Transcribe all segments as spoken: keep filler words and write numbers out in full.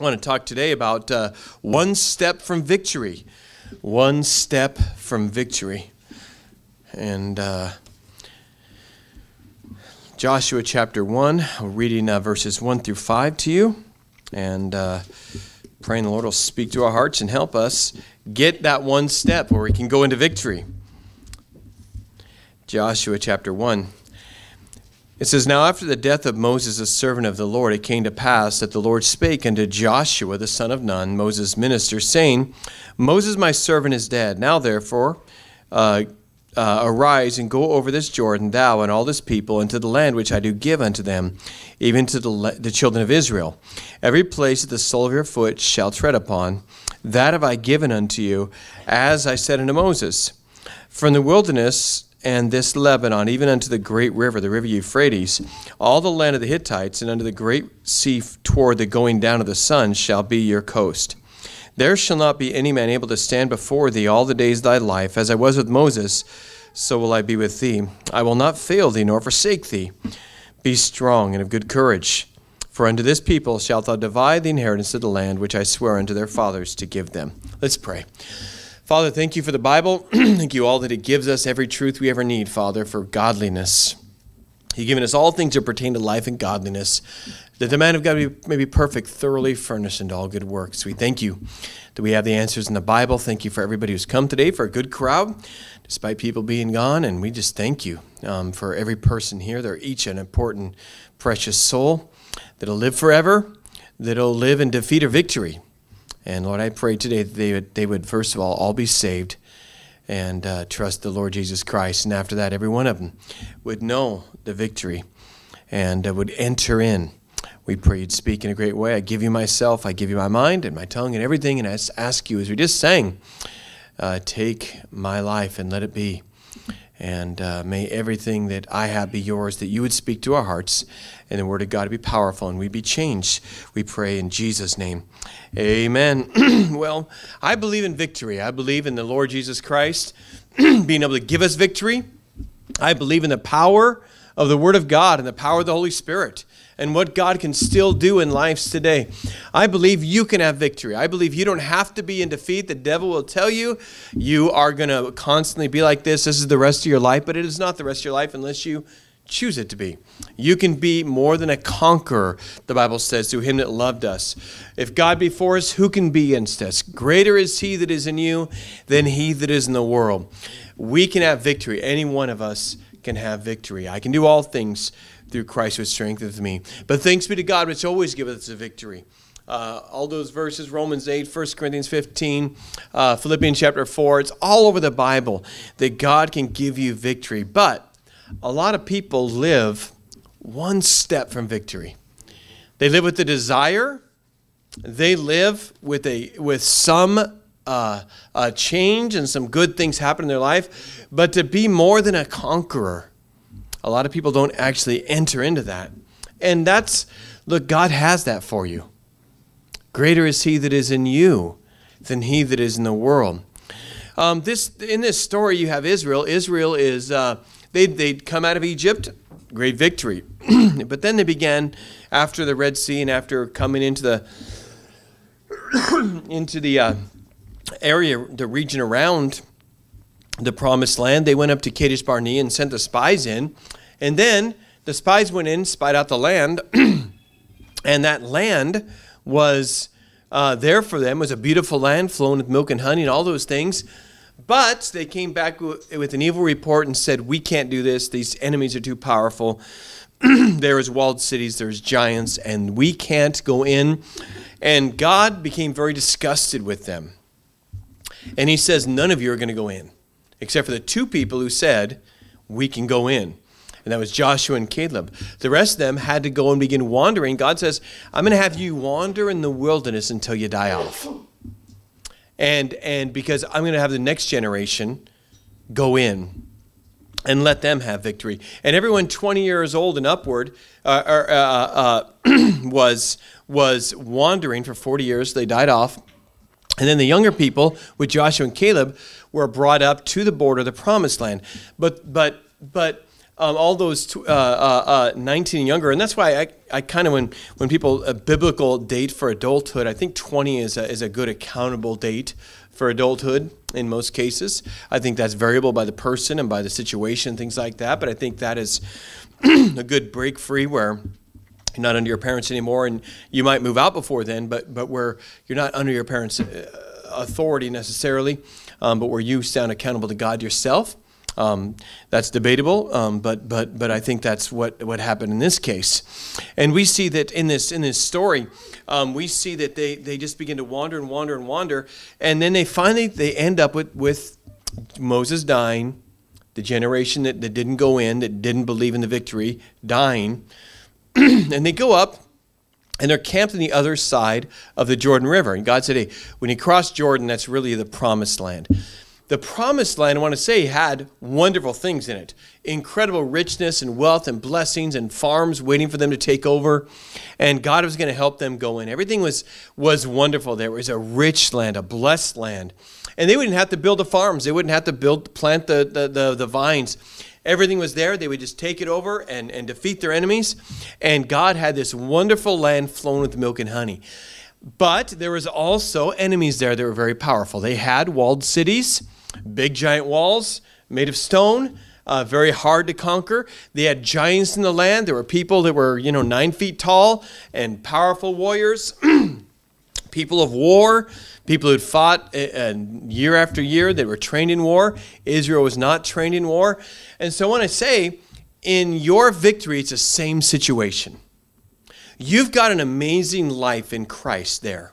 I want to talk today about uh, one step from victory. One step from victory. And uh, Joshua chapter one, reading uh, verses one through five to you. And uh, praying the Lord will speak to our hearts and help us get that one step where we can go into victory. Joshua chapter one. It says, "Now after the death of Moses, a servant of the Lord, it came to pass that the Lord spake unto Joshua, the son of Nun, Moses' minister, saying, Moses, my servant, is dead. Now therefore, uh, uh, arise and go over this Jordan, thou and all this people, into the land which I do give unto them, even to the, the children of Israel. Every place that the sole of your foot shall tread upon, that have I given unto you, as I said unto Moses. From the wilderness and this Lebanon, even unto the great river, the river Euphrates, all the land of the Hittites, and unto the great sea toward the going down of the sun, shall be your coast. There shall not be any man able to stand before thee all the days of thy life. As I was with Moses, so will I be with thee. I will not fail thee, nor forsake thee. Be strong and of good courage. For unto this people shalt thou divide the inheritance of the land, which I swear unto their fathers to give them." Let's pray. Father, thank you for the Bible. Thank you all that it gives us every truth we ever need, Father, for godliness. You've given us all things that pertain to life and godliness, that the man of God may be perfect, thoroughly furnished into all good works. We thank you that we have the answers in the Bible. Thank you for everybody who's come today, for a good crowd, despite people being gone. And we just thank you um, for every person here. They're each an important, precious soul that'll live forever, that'll live in defeat or victory. And Lord, I pray today that they would, they would first of all, all be saved and uh, trust the Lord Jesus Christ. And after that, every one of them would know the victory and uh, would enter in. We pray you'd speak in a great way. I give you myself. I give you my mind and my tongue and everything. And I ask you, as we just sang, uh, take my life and let it be. And uh, may everything that I have be yours, that you would speak to our hearts, and the word of God be powerful, and we be changed. We pray in Jesus' name. Amen. Well, I believe in victory. I believe in the Lord Jesus Christ being able to give us victory. I believe in the power of the word of God and the power of the Holy Spirit, and what God can still do in lives today. I believe you can have victory. I believe you don't have to be in defeat. The devil will tell you, you are going to constantly be like this. This is the rest of your life, but it is not the rest of your life unless you choose it to be. You can be more than a conqueror, the Bible says, through him that loved us. If God be for us, who can be against us? Greater is he that is in you than he that is in the world. We can have victory. Any one of us can have victory. I can do all things through Christ which strengtheneth me. But thanks be to God, which always giveth us a victory. Uh, all those verses, Romans eight, First Corinthians fifteen, uh, Philippians chapter four, it's all over the Bible that God can give you victory. But a lot of people live one step from victory. They live with the desire. They live with a with some uh, a change and some good things happen in their life. But to be more than a conqueror, a lot of people don't actually enter into that. And that's, look, God has that for you. Greater is he that is in you than he that is in the world. Um, this in this story, you have Israel. Israel is, uh, they, they'd come out of Egypt, great victory. But then they began, after the Red Sea and after coming into the, into the uh, area, the region around the promised land, they went up to Kadesh Barnea and sent the spies in. And then the spies went in, spied out the land. And that land was uh, there for them. It was a beautiful land flowing with milk and honey and all those things. But they came back with an evil report and said, we can't do this. These enemies are too powerful. There is walled cities, there's giants, and we can't go in. And God became very disgusted with them. And he says, none of you are going to go in, except for the two people who said, we can go in. And that was Joshua and Caleb. The rest of them had to go and begin wandering. God says, I'm going to have you wander in the wilderness until you die off. And, and because I'm going to have the next generation go in and let them have victory. And everyone twenty years old and upward uh, uh, uh, was, was wandering for forty years. They died off. And then the younger people with Joshua and Caleb were brought up to the border of the promised land. But, but, but um, all those tw uh, uh, uh, nineteen and younger. And that's why I, I kind of, when, when people, a biblical date for adulthood, I think twenty is a, is a good accountable date for adulthood in most cases. I think that's variable by the person and by the situation, things like that. But I think that is a good break free where you're not under your parents anymore, and you might move out before then, but, but where you're not under your parents' authority necessarily, um, but where you stand accountable to God yourself. Um, that's debatable, um, but, but, but I think that's what, what happened in this case. And we see that in this, in this story, um, we see that they, they just begin to wander and wander and wander, and then they finally they end up with, with Moses dying, the generation that, that didn't go in, that didn't believe in the victory, dying. And they go up, and they're camped on the other side of the Jordan River. And God said, hey, when you cross Jordan, that's really the promised land. The promised land, I want to say, had wonderful things in it. Incredible richness and wealth and blessings and farms waiting for them to take over. And God was going to help them go in. Everything was, was wonderful. There was a rich land, a blessed land. And they wouldn't have to build the farms. They wouldn't have to build, plant the, the, the, the vines. Everything was there. They would just take it over and, and defeat their enemies. And God had this wonderful land flowing with milk and honey. But there was also enemies there that were very powerful. They had walled cities, big giant walls made of stone, uh, very hard to conquer. They had giants in the land. There were people that were, you know, nine feet tall and powerful warriors, people of war, people who'd fought uh, year after year, they were trained in war. Israel was not trained in war. And so when I say, in your victory, it's the same situation. You've got an amazing life in Christ there.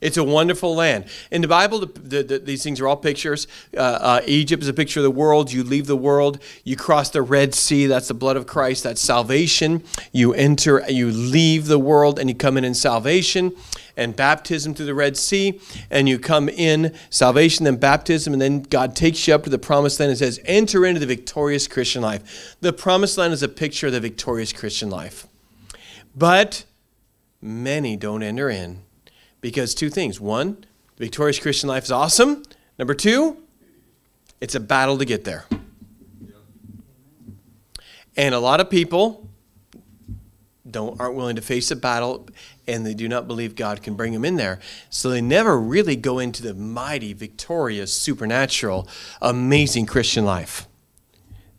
It's a wonderful land. In the Bible, the, the, the, these things are all pictures. Uh, uh, Egypt is a picture of the world. You leave the world. You cross the Red Sea. That's the blood of Christ. That's salvation. You enter, you leave the world, and you come in in salvation and baptism through the Red Sea. And you come in salvation, then baptism, and then God takes you up to the promised land and says, enter into the victorious Christian life. The promised land is a picture of the victorious Christian life. But many don't enter in. Because two things. One, the victorious Christian life is awesome. Number two, it's a battle to get there. And a lot of people don't, aren't willing to face a battle, and they do not believe God can bring them in there. So they never really go into the mighty, victorious, supernatural, amazing Christian life.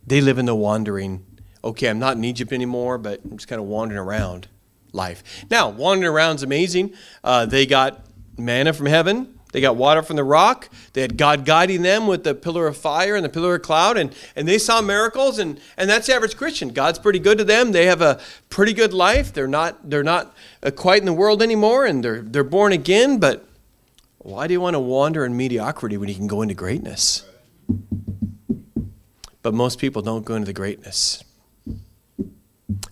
They live in the wandering, okay, I'm not in Egypt anymore, but I'm just kind of wandering around life. Now, wandering around is amazing. Uh, they got manna from heaven. They got water from the rock. They had God guiding them with the pillar of fire and the pillar of cloud, and, and they saw miracles, and, and that's the average Christian. God's pretty good to them. They have a pretty good life. They're not, they're not quite in the world anymore, and they're, they're born again, but why do you want to wander in mediocrity when you can go into greatness? But most people don't go into the greatness.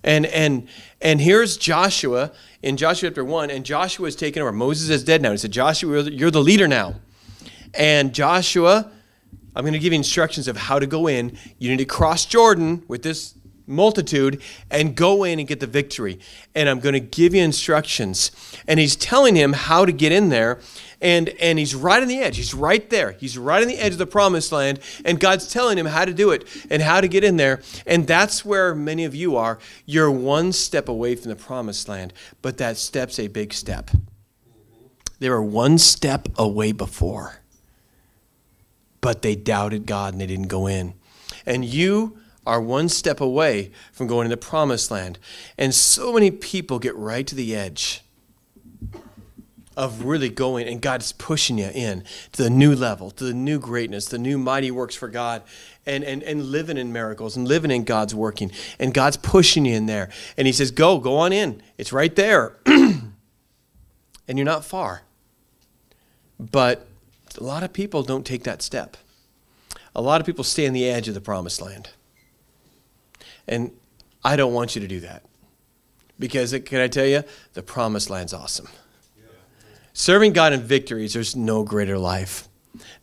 And, and, and here's Joshua in Joshua chapter one, and Joshua is taken over. Moses is dead now. He said, Joshua, you're the leader now. And Joshua, I'm going to give you instructions of how to go in. You need to cross Jordan with this multitude and go in and get the victory. And I'm going to give you instructions. And he's telling him how to get in there. And, and he's right on the edge. He's right there. He's right on the edge of the promised land. And God's telling him how to do it and how to get in there. And that's where many of you are. You're one step away from the promised land, but that step's a big step. They were one step away before, but they doubted God and they didn't go in. And you are one step away from going to the promised land. And so many people get right to the edge of really going, and God's pushing you in to the new level, to the new greatness, the new mighty works for God, and, and, and living in miracles and living in God's working. And God's pushing you in there. And he says, go, go on in. It's right there. And you're not far. But a lot of people don't take that step. A lot of people stay on the edge of the promised land. And I don't want you to do that. Because, can I tell you, the promised land's awesome. Serving God in victories, there's no greater life,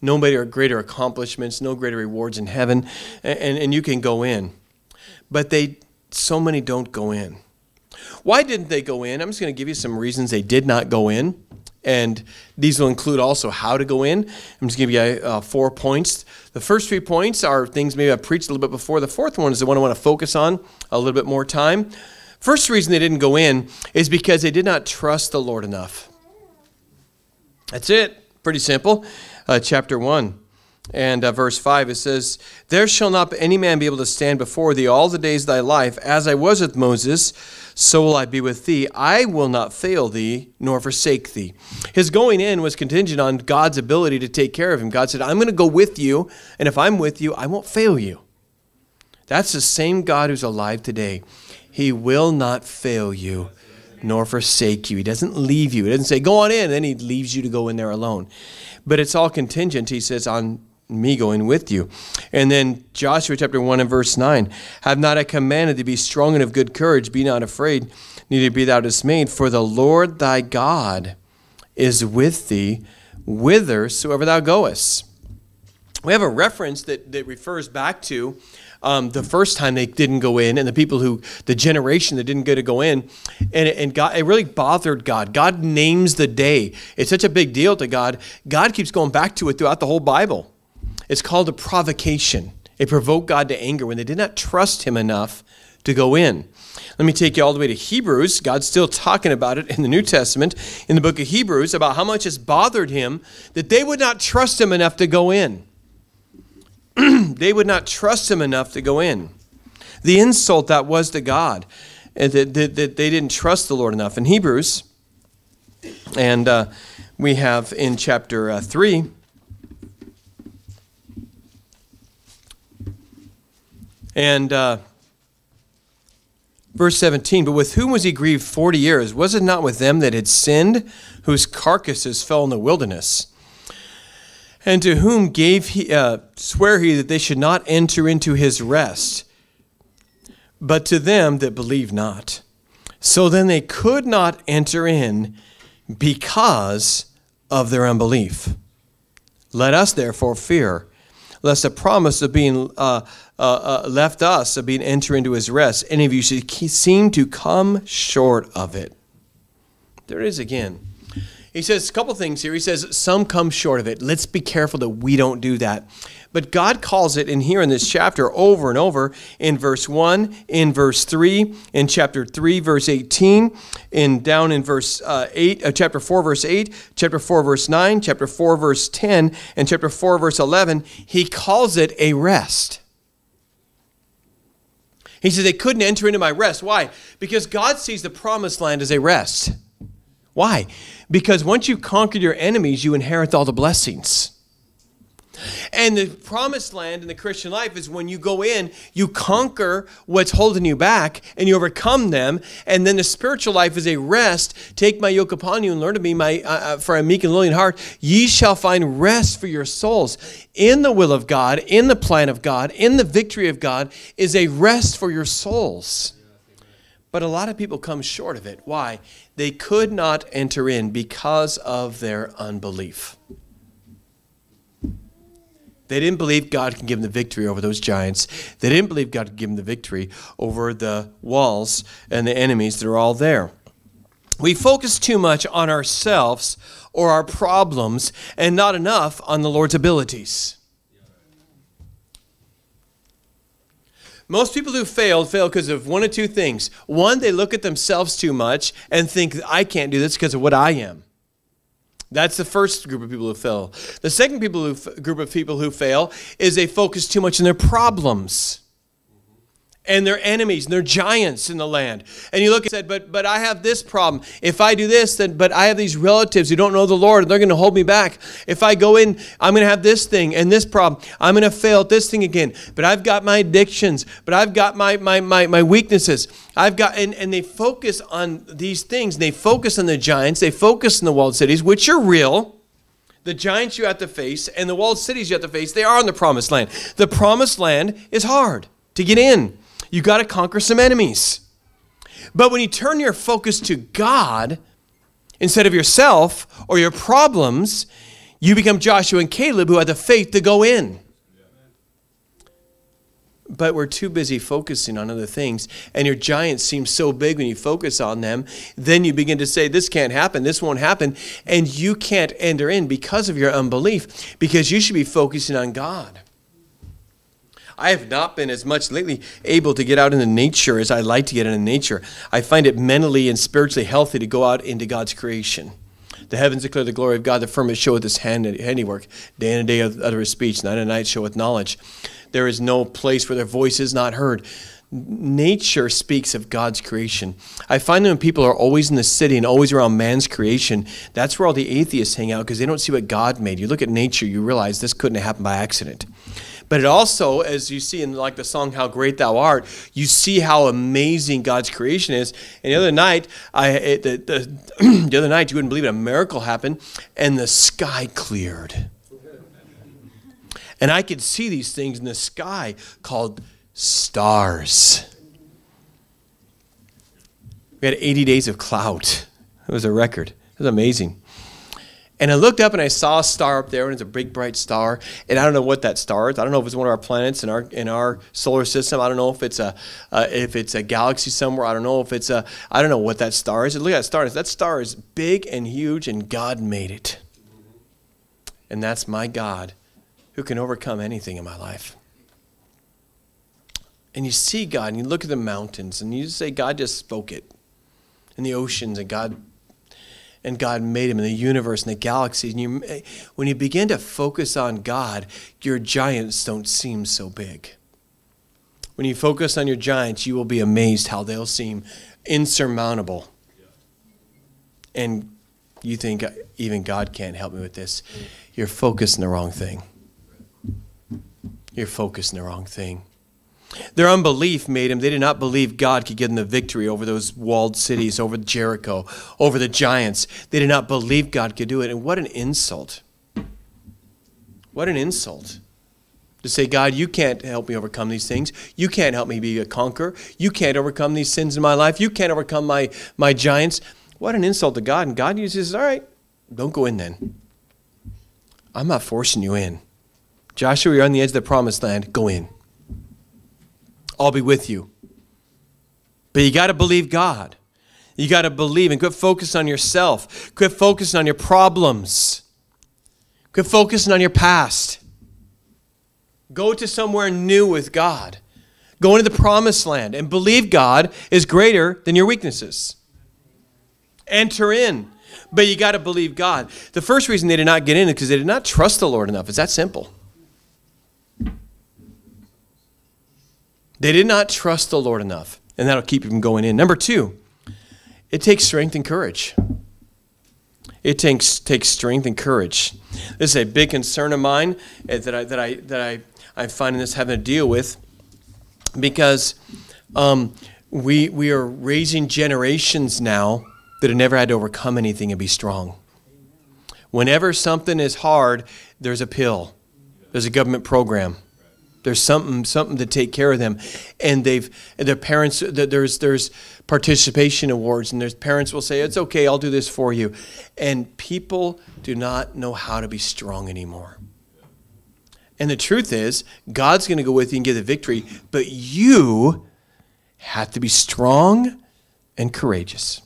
no greater accomplishments, no greater rewards in heaven, and, and, and you can go in. But they, so many don't go in. Why didn't they go in? I'm just going to give you some reasons they did not go in. And these will include also how to go in. I'm just giving you uh, four points. The first three points are things maybe I preached a little bit before. The fourth one is the one I want to focus on a little bit more time. First reason they didn't go in is because they did not trust the Lord enough. That's it. Pretty simple. Uh, chapter one and uh, verse five, it says, "There shall not any man be able to stand before thee all the days of thy life. As I was with Moses, so will I be with thee. I will not fail thee, nor forsake thee." His going in was contingent on God's ability to take care of him. God said, "I'm going to go with you, and if I'm with you, I won't fail you." That's the same God who's alive today. He will not fail you, nor forsake you. He doesn't leave you. He doesn't say, "Go on in," and then he leaves you to go in there alone. But it's all contingent, he says, on me going with you. And then Joshua chapter one and verse nine, "Have not I commanded thee, be strong and of good courage, be not afraid, neither be thou dismayed, for the Lord thy God is with thee whithersoever thou goest." We have a reference that, that refers back to um, the first time they didn't go in and the people who, the generation that didn't get to go in. And, and God, it really bothered God. God names the day. It's such a big deal to God. God keeps going back to it throughout the whole Bible. It's called a provocation. It provoked God to anger when they did not trust him enough to go in. Let me take you all the way to Hebrews. God's still talking about it in the New Testament, in the book of Hebrews, about how much it's bothered him that they would not trust him enough to go in. They would not trust him enough to go in. The insult that was to God, and that they didn't trust the Lord enough. In Hebrews, and uh, we have in chapter uh, three, and uh, verse seventeen, "But with whom was he grieved forty years? Was it not with them that had sinned, whose carcasses fell in the wilderness? And to whom gave he, uh, swear he that they should not enter into his rest, but to them that believe not. So then they could not enter in because of their unbelief. Let us therefore fear, lest the promise of being uh, uh, uh, left us, of being enter into his rest, any of you should seem to come short of it." There it is again. He says a couple things here. He says, some come short of it. Let's be careful that we don't do that. But God calls it in here in this chapter over and over in verse one, in verse three, in chapter three, verse eighteen, in down in verse uh, eight, uh, chapter four, verse eight, chapter four, verse nine, chapter four, verse ten, and chapter four, verse eleven. He calls it a rest. He says, they couldn't enter into my rest. Why? Because God sees the promised land as a rest. Why? Because once you've conquered your enemies, you inherit all the blessings. And the promised land in the Christian life is when you go in, you conquer what's holding you back, and you overcome them. And then the spiritual life is a rest. "Take my yoke upon you and learn of me, my, uh, for I am meek and lowly in heart. Ye shall find rest for your souls." In the will of God, in the plan of God, in the victory of God is a rest for your souls. But a lot of people come short of it. Why? They could not enter in because of their unbelief. They didn't believe God could give them the victory over those giants. They didn't believe God could give them the victory over the walls and the enemies that are all there. We focus too much on ourselves or our problems and not enough on the Lord's abilities. Most people who failed, fail because of one of two things. One, they look at themselves too much and think, "I can't do this because of what I am." That's the first group of people who fail. The second people who, group of people who fail is they focus too much on their problems and their enemies and their giants in the land. And you look and said, but, but I have this problem. If I do this, then but I have these relatives who don't know the Lord, and they're going to hold me back. If I go in, I'm going to have this thing and this problem. I'm going to fail at this thing again. But I've got my addictions. But I've got my, my, my, my weaknesses. I've got, and, and they focus on these things. They focus on the giants. They focus on the walled cities, which are real. The giants you have to face and the walled cities you have to face, they are in the promised land. The promised land is hard to get in. You got to conquer some enemies. But when you turn your focus to God instead of yourself or your problems, you become Joshua and Caleb who had the faith to go in. But we're too busy focusing on other things. And your giants seem so big when you focus on them. Then you begin to say, this can't happen. This won't happen. And you can't enter in because of your unbelief. Because you should be focusing on God. I have not been as much lately able to get out into nature as I like to get into nature. I find it mentally and spiritually healthy to go out into God's creation. The heavens declare the glory of God. The firmament showeth his hand, handiwork. Day and day utter his speech. Night and night showeth knowledge. There is no place where their voice is not heard. Nature speaks of God's creation. I find that when people are always in the city and always around man's creation, that's where all the atheists hang out because they don't see what God made. You look at nature, you realize this couldn't have happened by accident. But it also, as you see in like the song, How Great Thou Art, you see how amazing God's creation is. And the other night, I, the, the, the other night, you wouldn't believe it, a miracle happened and the sky cleared. And I could see these things in the sky called stars. We had eighty days of clout. It was a record. It was amazing. And I looked up and I saw a star up there, and it's a big, bright star. And I don't know what that star is. I don't know if it's one of our planets in our in our solar system. I don't know if it's a uh, if it's a galaxy somewhere. I don't know if it's a I don't know what that star is. And look at that star. That star is big and huge, and God made it. And that's my God, who can overcome anything in my life. And you see God, and you look at the mountains, and you say, God just spoke it. And the oceans, and God, and God made them, and the universe, and the galaxies. And you, when you begin to focus on God, your giants don't seem so big. When you focus on your giants, you will be amazed how they'll seem insurmountable. And you think, even God can't help me with this. You're focused on the wrong thing. You're focused on the wrong thing. Their unbelief made them. They did not believe God could give them the victory over those walled cities, over Jericho, over the giants. They did not believe God could do it. And what an insult. What an insult. To say, God, you can't help me overcome these things. You can't help me be a conqueror. You can't overcome these sins in my life. You can't overcome my, my giants. What an insult to God. And God uses, all right, don't go in then. I'm not forcing you in. Joshua, you're on the edge of the promised land. Go in. I'll be with you. But you got to believe God. You got to believe and quit focusing on yourself. Quit focusing on your problems. Quit focusing on your past. Go to somewhere new with God. Go into the promised land and believe God is greater than your weaknesses. Enter in. But you got to believe God. The first reason they did not get in is because they did not trust the Lord enough. It's that simple. They did not trust the Lord enough, and that'll keep you from going in. Number two, it takes strength and courage. It takes, takes strength and courage. This is a big concern of mine that I, that I, that I, I'm finding this having to deal with because um, we, we are raising generations now that have never had to overcome anything and be strong. Whenever something is hard, there's a pill. There's a government program. There's something, something to take care of them, and they've their parents. There's there's participation awards, and their parents will say, "It's okay, I'll do this for you," and people do not know how to be strong anymore. And the truth is, God's going to go with you and give the victory, but you have to be strong and courageous.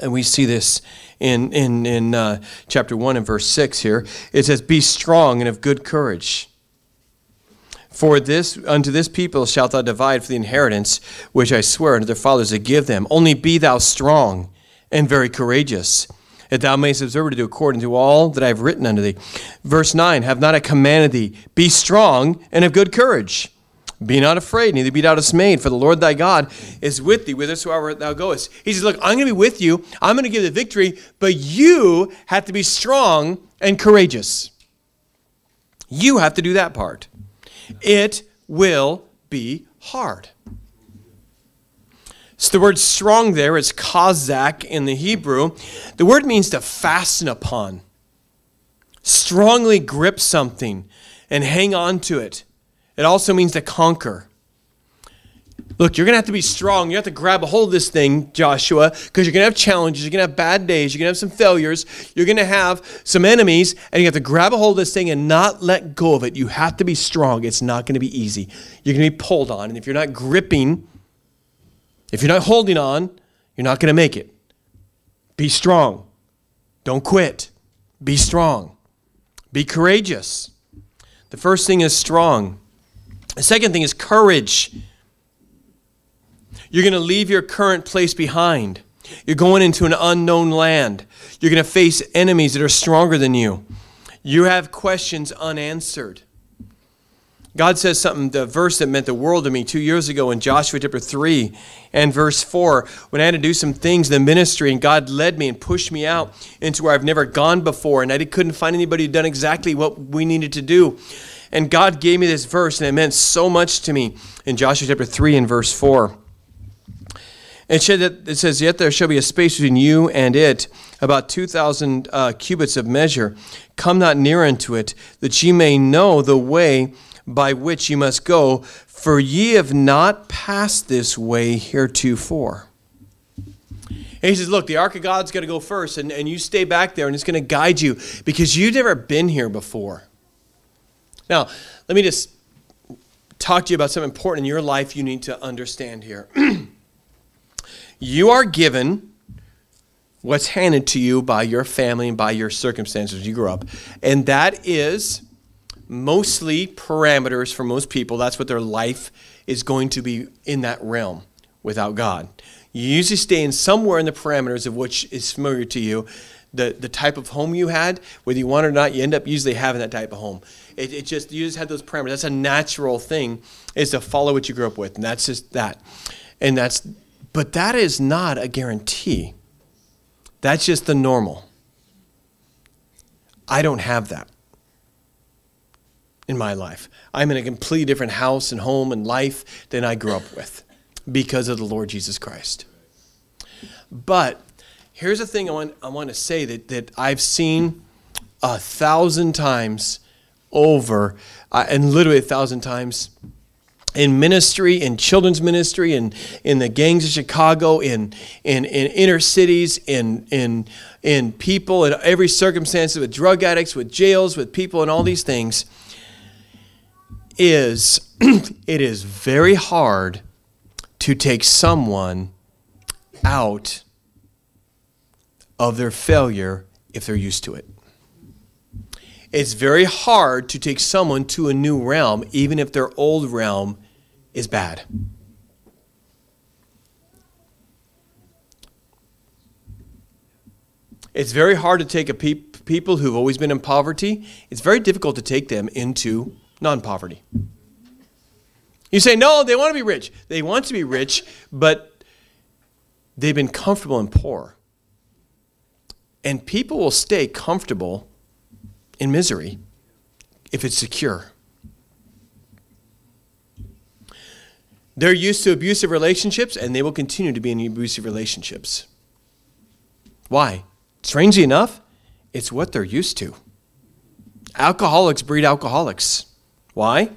And we see this in, in, in uh, chapter one and verse six here. It says, be strong and of good courage. For this unto this people shalt thou divide for the inheritance, which I swear unto their fathers to give them. Only be thou strong and very courageous, that thou mayest observe to do according to all that I have written unto thee. Verse nine, have not I commanded thee, be strong and of good courage. Be not afraid, neither be thou dismayed, for the Lord thy God is with thee whithersoever thou goest. He says, look, I'm going to be with you. I'm going to give the victory, but you have to be strong and courageous. You have to do that part. It will be hard. So the word strong there is kazak in the Hebrew. The word means to fasten upon, strongly grip something and hang on to it. It also means to conquer. Look, you're going to have to be strong. You have to grab a hold of this thing, Joshua, because you're going to have challenges. You're going to have bad days. You're going to have some failures. You're going to have some enemies, and you have to grab a hold of this thing and not let go of it. You have to be strong. It's not going to be easy. You're going to be pulled on, and if you're not gripping, if you're not holding on, you're not going to make it. Be strong. Don't quit. Be strong. Be courageous. The first thing is strong. The second thing is courage. You're going to leave your current place behind. You're going into an unknown land. You're going to face enemies that are stronger than you. You have questions unanswered. God says something, the verse that meant the world to me two years ago in Joshua chapter three and verse four, when I had to do some things in the ministry and God led me and pushed me out into where I've never gone before, and I couldn't find anybody who'd done exactly what we needed to do. And God gave me this verse, and it meant so much to me in Joshua chapter three and verse four. It said that, it says, "Yet there shall be a space between you and it, about two thousand uh, cubits of measure. Come not near unto it, that ye may know the way by which ye must go, for ye have not passed this way heretofore." And he says, look, the ark of God's going to go first, and, and you stay back there, and it's going to guide you, because you've never been here before. Now, let me just talk to you about something important in your life you need to understand here. You are given what's handed to you by your family and by your circumstances as you grow up, and that is mostly parameters for most people. That's what their life is going to be in that realm without God. You usually stay in somewhere in the parameters of which is familiar to you. The, the type of home you had, whether you want it or not, you end up usually having that type of home. It, it just, you just had those parameters. That's a natural thing, is to follow what you grew up with. And that's just that. And that's, but that is not a guarantee. That's just the normal. I don't have that in my life. I'm in a completely different house and home and life than I grew up with because of the Lord Jesus Christ. But here's the thing I want, I want to say that, that I've seen a thousand times over, uh, and literally a thousand times in ministry, in children's ministry, in, in the gangs of Chicago, in, in, in inner cities, in, in, in people, in every circumstance, with drug addicts, with jails, with people, and all these things, is it is very hard to take someone out of their failure if they're used to it. It's very hard to take someone to a new realm, even if their old realm is bad. It's very hard to take a pe people who've always been in poverty. It's very difficult to take them into non-poverty. You say, no, they want to be rich. They want to be rich, but they've been comfortable and poor. And people will stay comfortable in misery if it's secure. They're used to abusive relationships, and they will continue to be in abusive relationships. Why? Strangely enough, it's what they're used to. Alcoholics breed alcoholics. Why?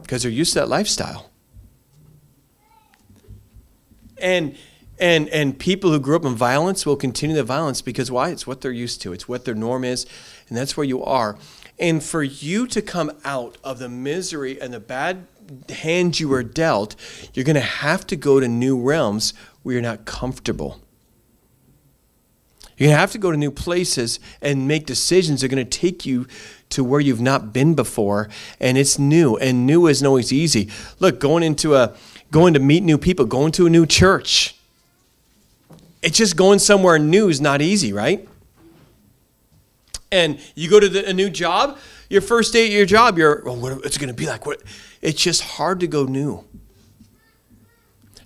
Because they're used to that lifestyle. And And, and people who grew up in violence will continue the violence because why? It's what they're used to. It's what their norm is, and that's where you are. And for you to come out of the misery and the bad hand you were dealt, you're going to have to go to new realms where you're not comfortable. You're going to have to go to new places and make decisions that are going to take you to where you've not been before, and it's new, and new isn't always easy. Look, going into a, going to meet new people, going to a new church. It's just going somewhere new is not easy, right? And you go to the, a new job, your first day at your job, you're, well, what, it's going to be like, what? It's just hard to go new.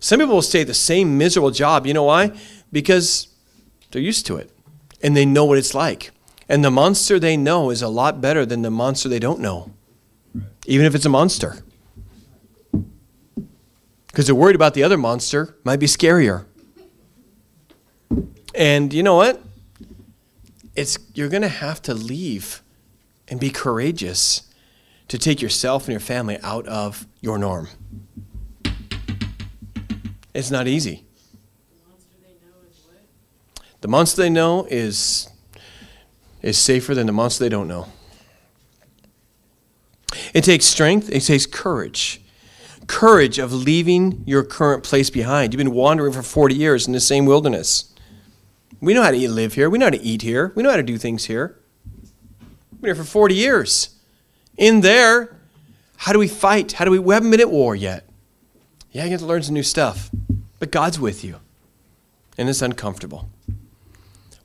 Some people will stay at the same miserable job. You know why? Because they're used to it, and they know what it's like. And the monster they know is a lot better than the monster they don't know, even if it's a monster. Because they're worried about the other monster might be scarier. And you know what? It's, you're going to have to leave and be courageous to take yourself and your family out of your norm. It's not easy. The monster they know is what? The monster they know is, is safer than the monster they don't know. It takes strength. It takes courage. Courage of leaving your current place behind. You've been wandering for forty years in the same wilderness. We know how to live here. We know how to eat here. We know how to do things here. We've been here for forty years. In there, how do we fight? How do we? We haven't been at war yet. Yeah, you have to learn some new stuff. But God's with you. And it's uncomfortable.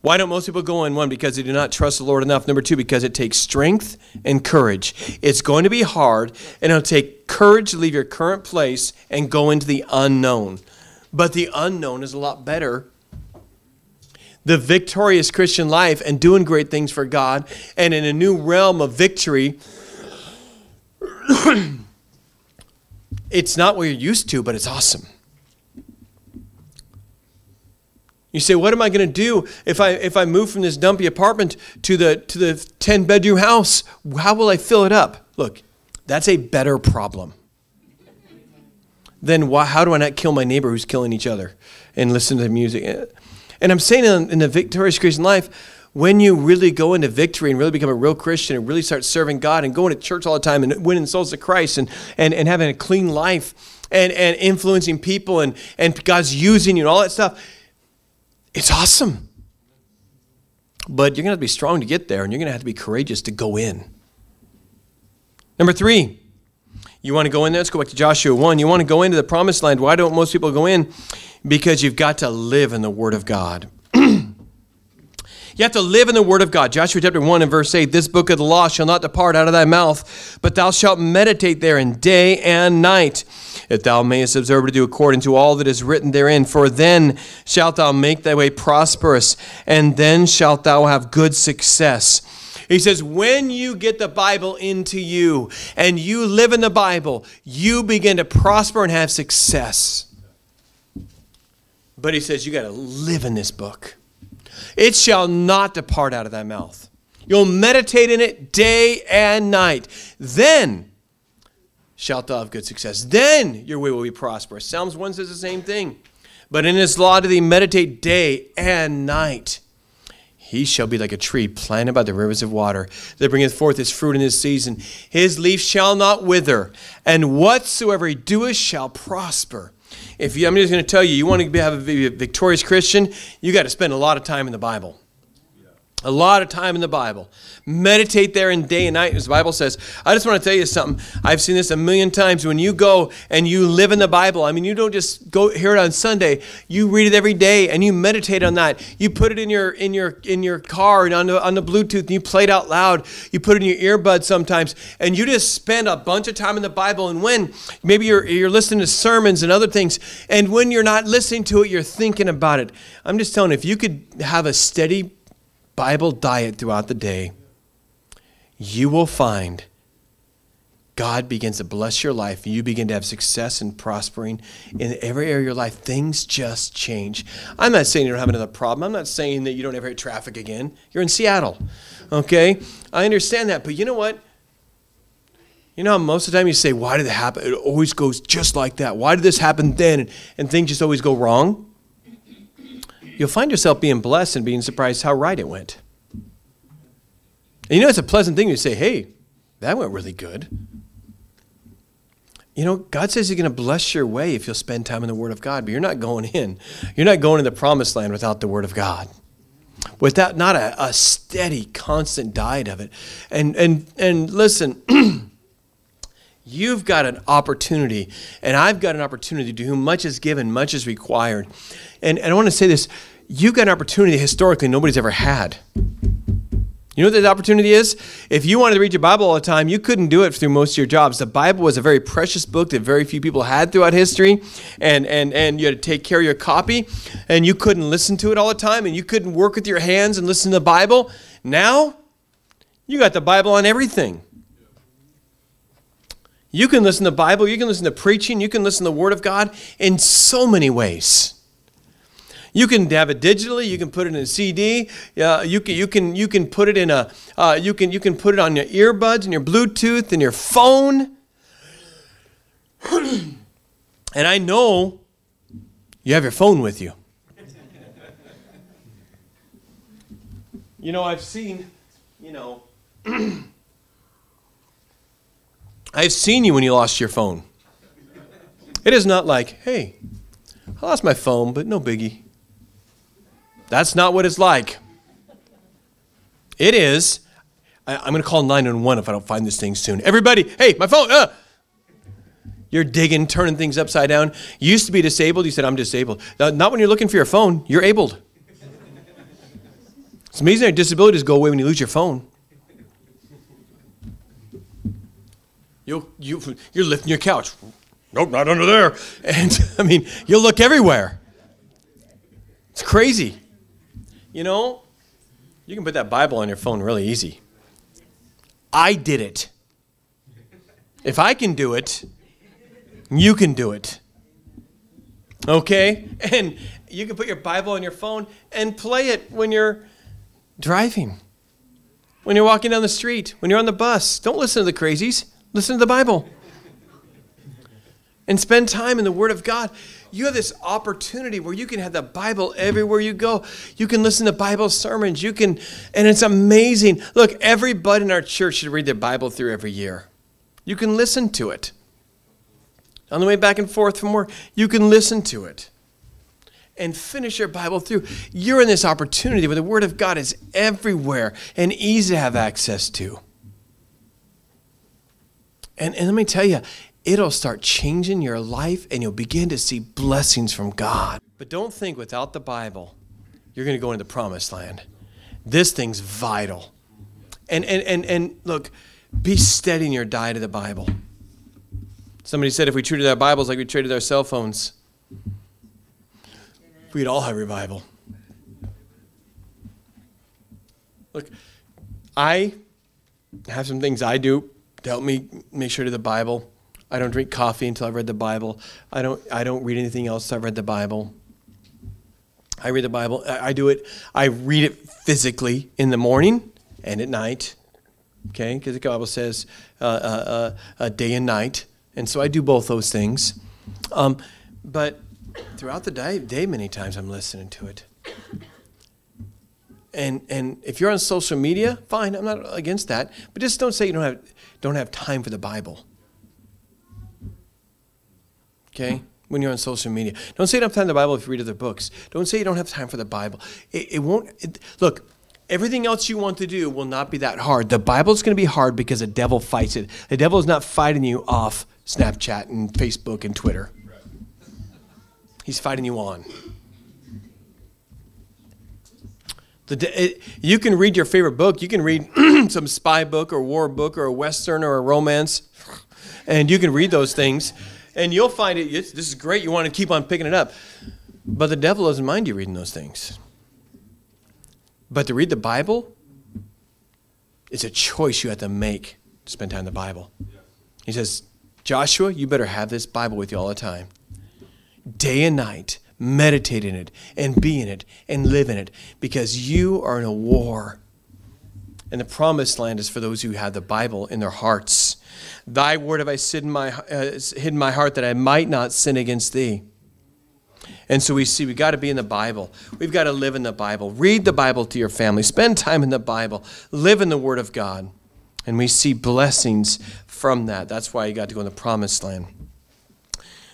Why don't most people go in? One, because they do not trust the Lord enough. Number two, because it takes strength and courage. It's going to be hard, and it'll take courage to leave your current place and go into the unknown. But the unknown is a lot better. The victorious Christian life and doing great things for God and in a new realm of victory, it's not what you're used to, but it's awesome. You say, what am I going to do if I, if I move from this dumpy apartment to the, to the ten-bedroom house? How will I fill it up? Look, that's a better problem. Then why, how do I not kill my neighbor who's killing each other and listen to the music? And I'm saying in, in the victorious Christian life, when you really go into victory and really become a real Christian and really start serving God and going to church all the time and winning souls to Christ and, and, and having a clean life and, and influencing people and, and God's using you and all that stuff, it's awesome. But you're going to have to be strong to get there, and you're going to have to be courageous to go in. Number three, you want to go in there? Let's go back to Joshua one. You want to go into the promised land. Why don't most people go in? Because you've got to live in the Word of God. You have to live in the Word of God. Joshua chapter one and verse eight, this book of the law shall not depart out of thy mouth, but thou shalt meditate therein day and night, that thou mayest observe to do according to all that is written therein. For then shalt thou make thy way prosperous, and then shalt thou have good success. He says, when you get the Bible into you, and you live in the Bible, you begin to prosper and have success. But he says, you got to live in this book. It shall not depart out of thy mouth. You'll meditate in it day and night. Then shalt thou have good success. Then your way will be prosperous. Psalms one says the same thing. But in his law do thee meditate day and night. He shall be like a tree planted by the rivers of water, that bringeth forth his fruit in his season. His leaf shall not wither, and whatsoever he doeth shall prosper. If you, I'm just going to tell you, you want to be, have a, be a victorious Christian, you got to spend a lot of time in the Bible. Yeah. A lot of time in the Bible. Meditate there in day and night, as the Bible says. I just want to tell you something. I've seen this a million times. When you go and you live in the Bible, I mean, you don't just go hear it on Sunday. You read it every day and you meditate on that. You put it in your in your in your car and on the on the Bluetooth and you play it out loud. You put it in your earbud sometimes, and you just spend a bunch of time in the Bible. And when maybe you're you're listening to sermons and other things, and when you're not listening to it, you're thinking about it. I'm just telling you, if you could have a steady Bible diet throughout the day, you will find God begins to bless your life. You begin to have success and prospering in every area of your life. Things just change. I'm not saying you don't have another problem. I'm not saying that you don't ever hit traffic again. You're in Seattle, okay? I understand that, but you know what? You know how most of the time you say, why did it happen? It always goes just like that. Why did this happen then? And, and things just always go wrong. You'll find yourself being blessed and being surprised how right it went. And you know, it's a pleasant thing to say, hey, that went really good. You know, God says he's going to bless your way if you'll spend time in the Word of God, but you're not going in. You're not going to the promised land without the Word of God, without not a, a steady, constant diet of it. And, and, and listen, you've got an opportunity, and I've got an opportunity. To whom much is given, much is required. And, and I want to say this. You've got an opportunity historically nobody's ever had. You know what that opportunity is? If you wanted to read your Bible all the time, you couldn't do it through most of your jobs. The Bible was a very precious book that very few people had throughout history, and, and, and you had to take care of your copy, and you couldn't listen to it all the time, and you couldn't work with your hands and listen to the Bible. Now, you got the Bible on everything. You can listen to the Bible, you can listen to preaching, you can listen to the Word of God in so many ways. You can have it digitally. You can put it in a C D. Uh, you can you can you can put it in a uh, you can you can put it on your earbuds and your Bluetooth and your phone. And I know You have your phone with you. You know, I've seen, you know, I've seen you when you lost your phone. It is not like, hey, I lost my phone, but no biggie. That's not what it's like. It is, I, I'm going to call nine one one if I don't find this thing soon. Everybody, hey, my phone. Uh. You're digging, turning things upside down. You used to be disabled. You said, I'm disabled. Now, not when you're looking for your phone. You're abled. It's amazing how disabilities go away when you lose your phone. You, you, you're lifting your couch. Nope, not under there. And, I mean, you'll look everywhere. It's crazy. You know, you can put that Bible on your phone really easy. I did it. If I can do it, you can do it. Okay? And you can put your Bible on your phone and play it when you're driving, when you're walking down the street, when you're on the bus. Don't listen to the crazies. Listen to the Bible. And spend time in the Word of God. You have this opportunity where you can have the Bible everywhere you go. You can listen to Bible sermons. You can, and it's amazing. Look, everybody in our church should read their Bible through every year. You can listen to it. On the way back and forth from work, you can listen to it and finish your Bible through. You're in this opportunity where the Word of God is everywhere and easy to have access to. And, and let me tell you, it'll start changing your life and you'll begin to see blessings from God. But don't think without the Bible, you're going to go into the promised land. This thing's vital. And, and, and, and look, be steady in your diet of the Bible. Somebody said if we treated our Bibles like we treated our cell phones, we'd all have revival. Look, I have some things I do to help me make sure to the Bible. I don't drink coffee until I've read the Bible. I don't, I don't read anything else until I've read the Bible. I read the Bible. I, I do it. I read it physically in the morning and at night, okay? Because the Bible says uh, uh, uh, day and night. And so I do both those things. Um, but throughout the day, day, many times I'm listening to it. And, and if you're on social media, fine, I'm not against that. But just don't say you don't have, don't have time for the Bible. Okay? When you're on social media. Don't say you don't have time for the Bible if you read other books. Don't say you don't have time for the Bible. It, it won't, it, look, everything else you want to do will not be that hard. The Bible's going to be hard because the devil fights it. The devil is not fighting you off Snapchat and Facebook and Twitter. He's fighting you on. The it, you can read your favorite book. You can read some spy book or war book or a Western or a romance. And you can read those things. And you'll find it, this is great. You want to keep on picking it up. But the devil doesn't mind you reading those things. But to read the Bible, it's a choice you have to make to spend time in the Bible. He says, Joshua, you better have this Bible with you all the time. Day and night, meditate in it, and be in it, and live in it, because you are in a war. And the promised land is for those who have the Bible in their hearts. Thy word have I hidden my, uh, hidden my heart that I might not sin against thee. And so we see we've got to be in the Bible. We've got to live in the Bible. Read the Bible to your family. Spend time in the Bible. Live in the Word of God. And we see blessings from that. That's why you got to go in the promised land.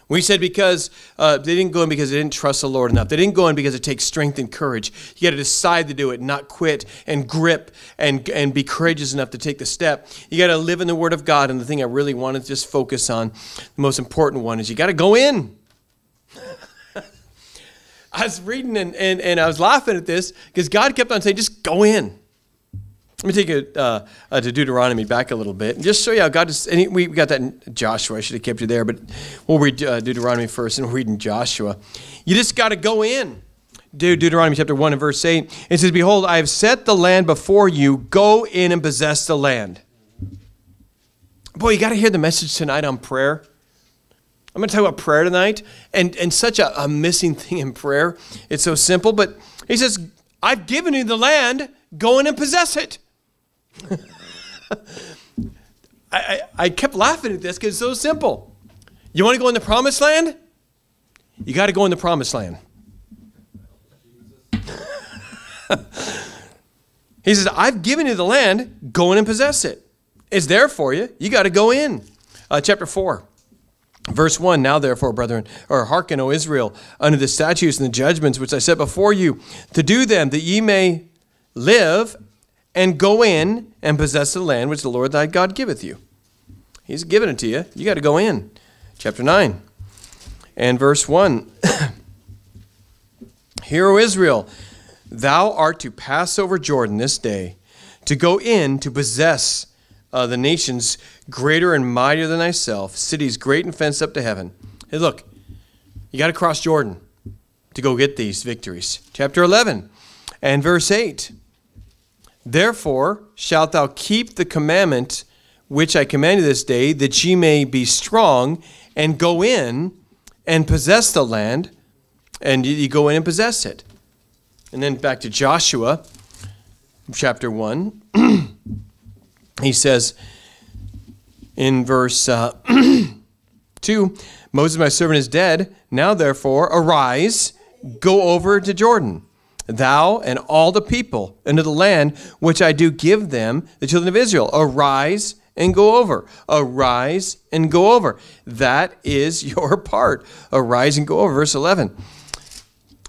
We said because uh, they didn't go in because they didn't trust the Lord enough. They didn't go in because it takes strength and courage. You got to decide to do it, not quit and grip and, and be courageous enough to take the step. You got to live in the Word of God. And the thing I really want to just focus on, the most important one, is you got to go in. I was reading and, and, and I was laughing at this because God kept on saying, just go in. Let me take it uh, uh, to Deuteronomy back a little bit and just show you how God is. And he, we got that in Joshua. I should have kept you there, but we'll read uh, Deuteronomy first and we'll read in Joshua. You just got to go in. De Deuteronomy chapter one and verse eight. It says, behold, I have set the land before you. Go in and possess the land. Boy, you got to hear the message tonight on prayer. I'm going to talk about prayer tonight, and, and such a, a missing thing in prayer. It's so simple, but he says, I've given you the land. Go in and possess it. I, I, I kept laughing at this because it's so simple. You want to go in the promised land? You got to go in the promised land. He says, I've given you the land. Go in and possess it. It's there for you. You got to go in. Uh, chapter four, verse one. Now, therefore, brethren, or hearken, O Israel, unto the statutes and the judgments which I set before you, to do them, that ye may live and go in and possess the land which the Lord thy God giveth you. He's given it to you. You got to go in. Chapter nine and verse one. Hear, O Israel, thou art to pass over Jordan this day, to go in to possess uh, the nations greater and mightier than thyself, cities great and fenced up to heaven. Hey, look, you got to cross Jordan to go get these victories. Chapter eleven and verse eight. Therefore shalt thou keep the commandment which I command you this day, that ye may be strong and go in and possess the land. And you go in and possess it. And then back to Joshua, chapter one. He says in verse uh, two, Moses my servant is dead. Now therefore arise, go over to Jordan, thou and all the people, into the land which I do give them, the children of Israel. Arise and go over. Arise and go over. That is your part. Arise and go over. Verse eleven.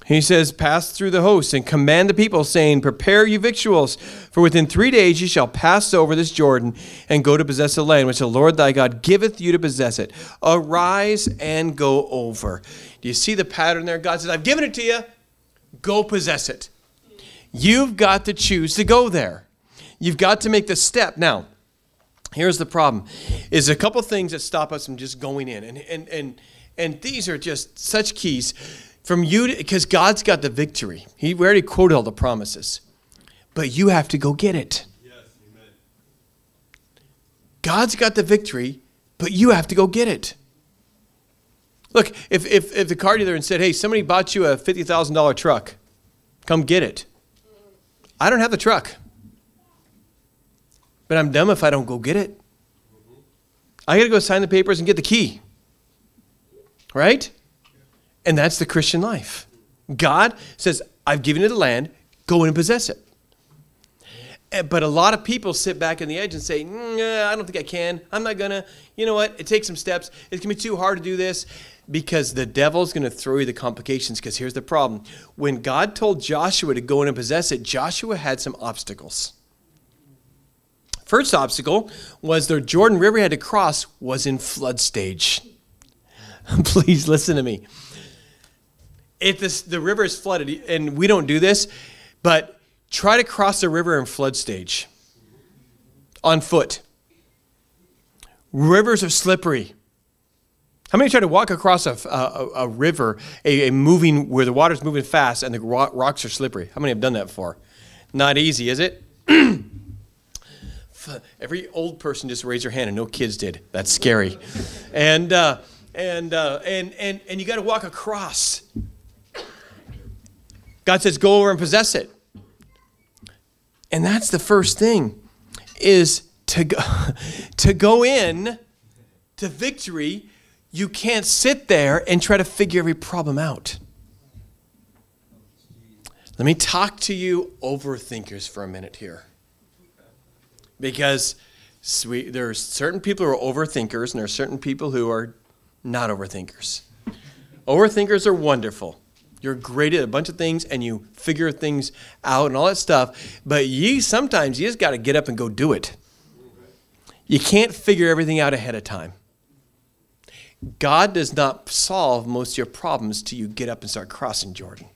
He says, pass through the host and command the people, saying, prepare you victuals, for within three days you shall pass over this Jordan and go to possess the land which the Lord thy God giveth you to possess it. Arise and go over. Do you see the pattern there? God says, I've given it to you. Go possess it. You've got to choose to go there. You've got to make the step. Now, here's the problem, is a couple things that stop us from just going in. And, and, and, and these are just such keys from you, because God's got the victory. He already quoted all the promises, but you have to go get it. Yes, amen. God's got the victory, but you have to go get it. Look, if, if, if the car dealer said, hey, somebody bought you a fifty thousand dollar truck, come get it. I don't have the truck. But I'm dumb if I don't go get it. I got to go sign the papers and get the key. Right? And that's the Christian life. God says, I've given you the land. Go in and possess it. But a lot of people sit back on the edge and say, nah, I don't think I can. I'm not going to. You know what? It takes some steps. It's going to be too hard to do this, because the devil's going to throw you the complications. Because here's the problem. When God told Joshua to go in and possess it, Joshua had some obstacles. First obstacle was the Jordan River he had to cross was in flood stage. Please listen to me. If this, the river is flooded, and we don't do this, but try to cross the river in flood stage on foot. Rivers are slippery. How many try to walk across a, a, a river, a, a moving where the water's moving fast and the ro rocks are slippery? How many have done that before? Not easy, is it? Every old person just raised their hand, and no kids did. That's scary. And uh, and uh, and and and you got to walk across. God says, go over and possess it. And that's the first thing, is to go, to go in to victory. You can't sit there and try to figure every problem out. Let me talk to you overthinkers for a minute here. Because we, there are certain people who are overthinkers, and there are certain people who are not overthinkers. Overthinkers are wonderful. You're great at a bunch of things, and you figure things out and all that stuff. But ye sometimes you just got to get up and go do it. You can't figure everything out ahead of time. God does not solve most of your problems till you get up and start crossing Jordan.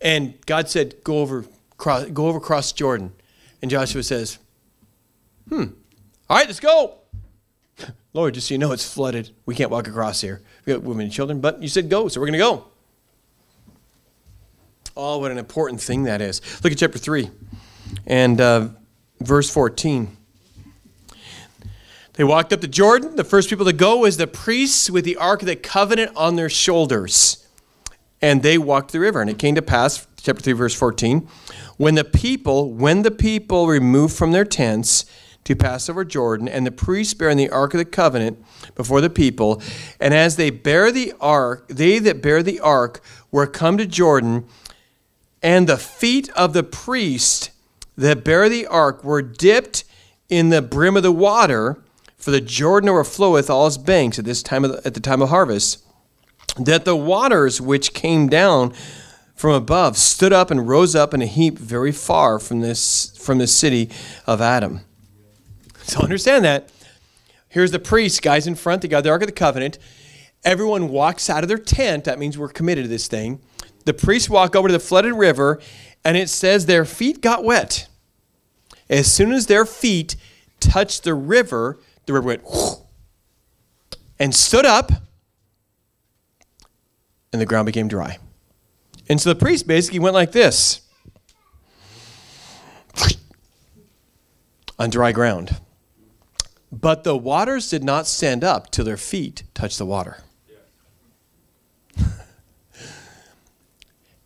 And God said, go over. Cross, go over across Jordan. And Joshua says, hmm, all right, let's go. Lord, just so you know, it's flooded. We can't walk across here. We got women and children, but you said go, so we're going to go. Oh, what an important thing that is. Look at chapter three and uh, verse fourteen. They walked up to Jordan. The first people to go was the priests with the Ark of the Covenant on their shoulders. And they walked the river. And it came to pass, chapter three, verse fourteen, when the people, when the people removed from their tents to pass over Jordan, and the priests bearing the ark of the covenant before the people. And as they bear the ark, they that bear the ark were come to Jordan, and the feet of the priests that bear the ark were dipped in the brim of the water, for the Jordan overfloweth all his banks at this time of, at the time of harvest, that the waters which came down from above stood up and rose up in a heap very far from this from the city of Adam. So understand that. Here's the priests, guys, in front. They got the Ark of the Covenant. Everyone walks out of their tent. That means we're committed to this thing. The priests walk over to the flooded river, and it says their feet got wet. As soon as their feet touched the river, the river went whoosh, and stood up, and the ground became dry. And so the priest basically went like this on dry ground. But the waters did not stand up till their feet touched the water.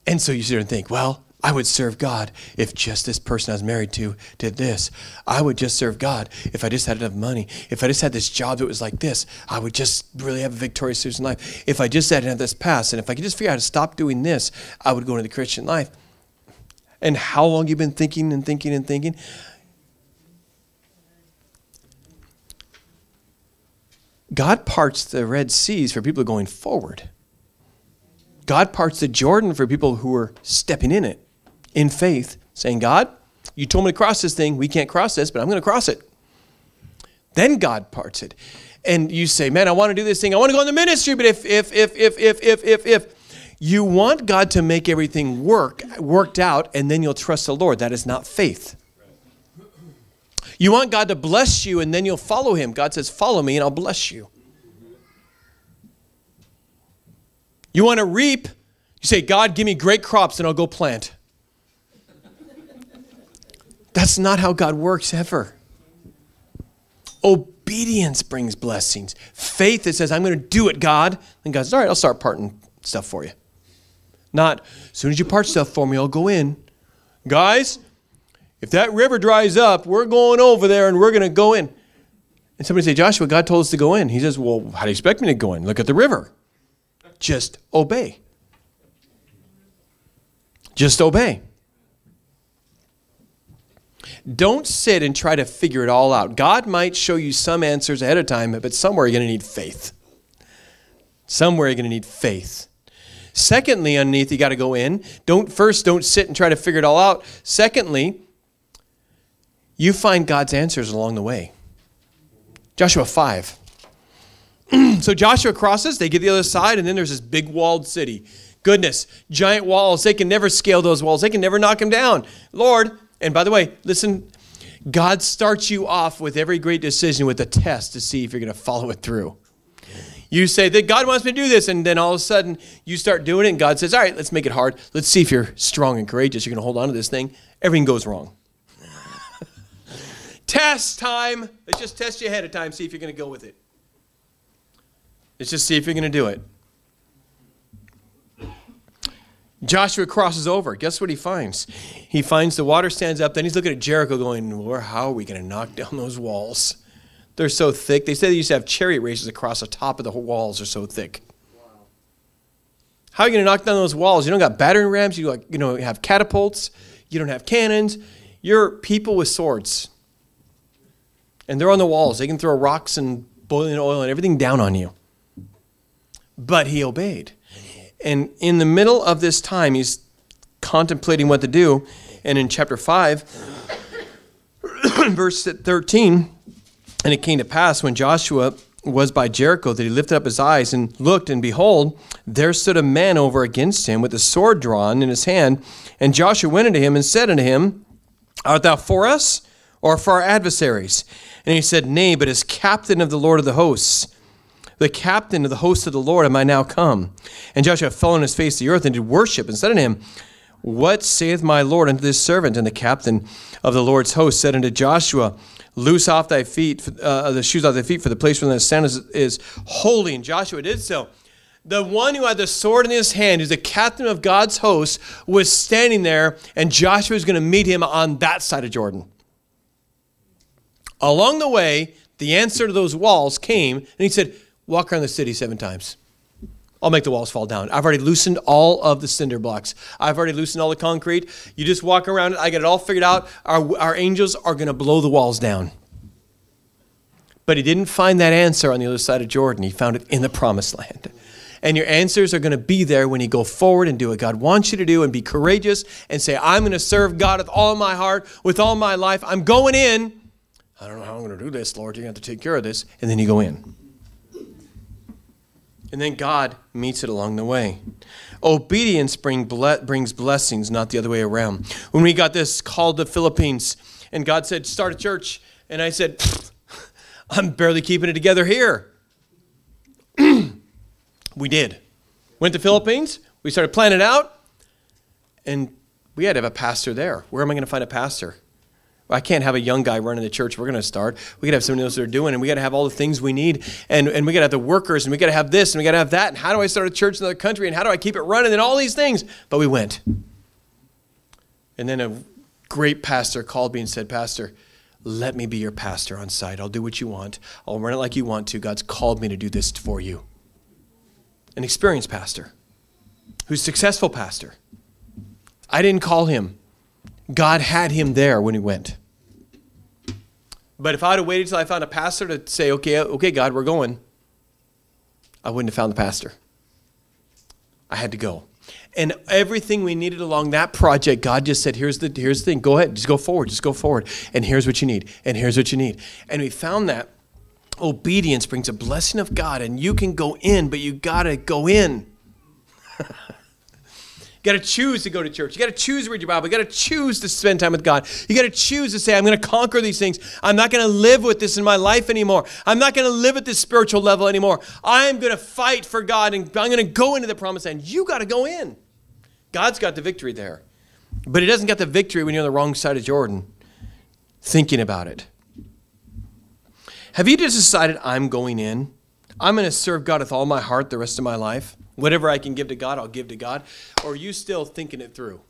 And so you sit there and think, well, I would serve God if just this person I was married to did this. I would just serve God if I just had enough money. If I just had this job that was like this, I would just really have a victorious Christian life. If I just had this past, and if I could just figure out how to stop doing this, I would go into the Christian life. And how long you've been thinking and thinking and thinking. God parts the Red Seas for people going forward. God parts the Jordan for people who are stepping in it in faith, saying, God, you told me to cross this thing. We can't cross this, but I'm going to cross it. Then God parts it. And you say, man, I want to do this thing. I want to go in the ministry. But if, if, if, if, if, if, if, if you want God to make everything work, worked out, and then you'll trust the Lord. That is not faith. You want God to bless you, and then you'll follow him. God says, follow me, and I'll bless you. You want to reap, you say, God, give me great crops, and I'll go plant. That's not how God works ever. Obedience brings blessings. Faith that says, I'm going to do it, God. And God says, all right, I'll start parting stuff for you. Not, as soon as you part stuff for me, I'll go in. Guys, if that river dries up, we're going over there and we're going to go in. And somebody say, Joshua, God told us to go in. He says, well, how do you expect me to go in? Look at the river. Just obey. Just obey. Don't sit and try to figure it all out. God might show you some answers ahead of time, but somewhere you're going to need faith. Somewhere you're going to need faith. Secondly, underneath, you got to go in. Don't, first, don't sit and try to figure it all out. Secondly, you find God's answers along the way. Joshua five. So Joshua crosses, they get the other side, and then there's this big walled city. Goodness, giant walls. They can never scale those walls. They can never knock them down. Lord, and by the way, listen, God starts you off with every great decision with a test to see if you're going to follow it through. You say that God wants me to do this, and then all of a sudden you start doing it, and God says, all right, let's make it hard. Let's see if you're strong and courageous. You're going to hold on to this thing. Everything goes wrong. Test time. Let's just test you ahead of time, see if you're going to go with it. Let's just see if you're going to do it. Joshua crosses over. Guess what he finds? He finds the water stands up. Then he's looking at Jericho going, well, how are we going to knock down those walls? They're so thick. They say they used to have chariot races across the top of the walls are so thick. Wow. How are you going to knock down those walls? You don't got battering rams. You, like, you don't have catapults. You don't have cannons. You're people with swords. And they're on the walls. They can throw rocks and boiling oil and everything down on you. But he obeyed. And in the middle of this time, he's contemplating what to do. And in chapter five, verse thirteen, and it came to pass when Joshua was by Jericho that he lifted up his eyes and looked, and behold, there stood a man over against him with a sword drawn in his hand. And Joshua went unto him and said unto him, art thou for us? Or for our adversaries? And he said, nay, but as captain of the Lord of the hosts, the captain of the host of the Lord am I now come. And Joshua fell on his face to the earth and did worship, and said unto him, what saith my Lord unto this servant? And the captain of the Lord's host said unto Joshua, loose off thy feet, uh, the shoes off thy feet, for the place where the sand is, is holy. And Joshua did so. The one who had the sword in his hand, who's the captain of God's host, was standing there, and Joshua is going to meet him on that side of Jordan. Along the way, the answer to those walls came, and he said, walk around the city seven times. I'll make the walls fall down. I've already loosened all of the cinder blocks. I've already loosened all the concrete. You just walk around it. I got it all figured out. Our, our angels are going to blow the walls down. But he didn't find that answer on the other side of Jordan. He found it in the promised land. And your answers are going to be there when you go forward and do what God wants you to do and be courageous and say, I'm going to serve God with all my heart, with all my life. I'm going in. I don't know how I'm going to do this, Lord. You're going to have to take care of this. And then you go in. And then God meets it along the way. Obedience bring ble- brings blessings, not the other way around. When we got this call to Philippines, and God said, start a church. And I said, I'm barely keeping it together here. We did. Went to the Philippines. We started planning it out. And we had to have a pastor there. Where am I going to find a pastor? I can't have a young guy running the church we're going to start. We got to have somebody else that are doing, and we got to have all the things we need, and, and we got to have the workers, and we got to have this, and we got to have that, and how do I start a church in another country, and how do I keep it running, and all these things. But we went. And then a great pastor called me and said, Pastor, let me be your pastor on site. I'll do what you want. I'll run it like you want to. God's called me to do this for you. An experienced pastor, who's a successful pastor. I didn't call him. God had him there when he went. But if I had waited till I found a pastor to say, okay, okay, God, we're going, I wouldn't have found the pastor. I had to go. And everything we needed along that project, God just said, here's the, here's the thing. Go ahead. Just go forward. Just go forward. And here's what you need. And here's what you need. And we found that obedience brings a blessing of God. And you can go in, but you got to go in. You got to choose to go to church. You got to choose to read your Bible. You got to choose to spend time with God. You got to choose to say, I'm going to conquer these things. I'm not going to live with this in my life anymore. I'm not going to live at this spiritual level anymore. I'm going to fight for God, and I'm going to go into the promised land. You got to go in. God's got the victory there. But he doesn't get the victory when you're on the wrong side of Jordan thinking about it. Have you just decided, I'm going in? I'm going to serve God with all my heart the rest of my life. Whatever I can give to God, I'll give to God. Or are you still thinking it through?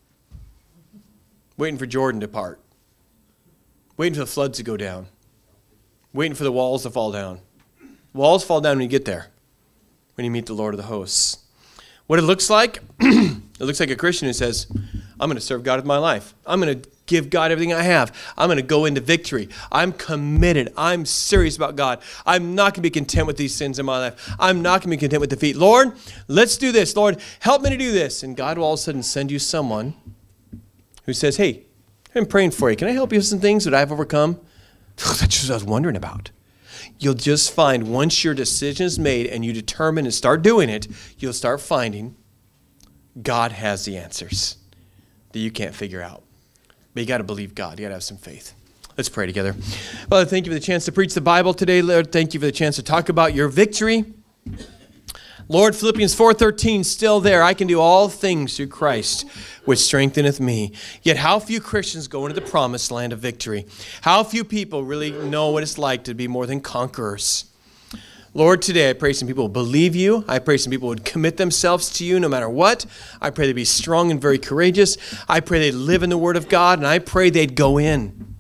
Waiting for Jordan to part. Waiting for the floods to go down. Waiting for the walls to fall down. Walls fall down when you get there. When you meet the Lord of the hosts. What it looks like, it looks like a Christian who says, I'm going to serve God with my life. I'm going to give God everything I have. I'm going to go into victory. I'm committed. I'm serious about God. I'm not going to be content with these sins in my life. I'm not going to be content with defeat. Lord, let's do this. Lord, help me to do this. And God will all of a sudden send you someone who says, hey, I'm praying for you. Can I help you with some things that I've overcome? That's what I was wondering about. You'll just find once your decision is made and you determine and start doing it, you'll start finding God has the answers that you can't figure out. But you got to believe God. You got to have some faith. Let's pray together. Father, thank you for the chance to preach the Bible today, Lord. Thank you for the chance to talk about your victory. Lord, Philippians four thirteen, still there. I can do all things through Christ, which strengtheneth me. Yet how few Christians go into the promised land of victory. How few people really know what it's like to be more than conquerors. Lord, today I pray some people will believe you. I pray some people would commit themselves to you no matter what. I pray they'd be strong and very courageous. I pray they'd live in the Word of God, and I pray they'd go in.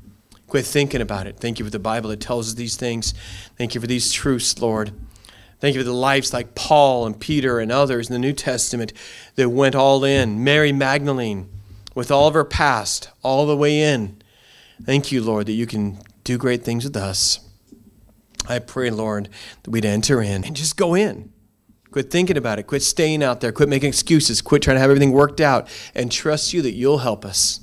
Quit thinking about it. Thank you for the Bible that tells us these things. Thank you for these truths, Lord. Thank you for the lives like Paul and Peter and others in the New Testament that went all in. Mary Magdalene, with all of her past, all the way in. Thank you, Lord, that you can do great things with us. I pray, Lord, that we'd enter in and just go in. Quit thinking about it. Quit staying out there. Quit making excuses. Quit trying to have everything worked out, and trust you that you'll help us.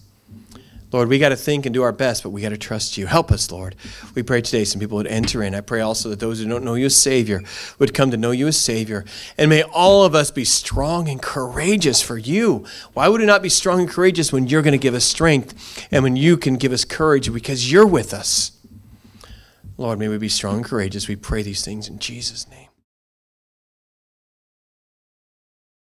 Lord, we got to think and do our best, but we got to trust you. Help us, Lord. We pray today some people would enter in. I pray also that those who don't know you as Savior would come to know you as Savior. And may all of us be strong and courageous for you. Why would we not be strong and courageous when you're going to give us strength and when you can give us courage because you're with us? Lord, may we be strong and courageous. We pray these things in Jesus' name.